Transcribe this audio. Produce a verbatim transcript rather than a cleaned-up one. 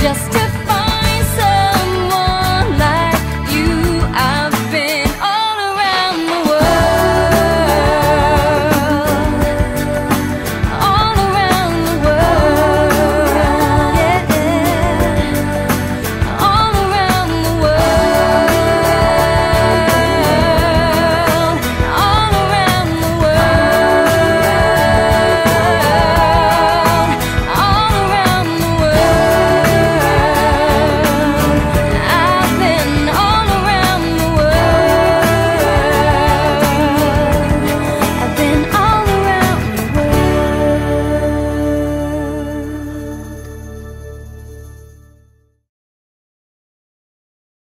just a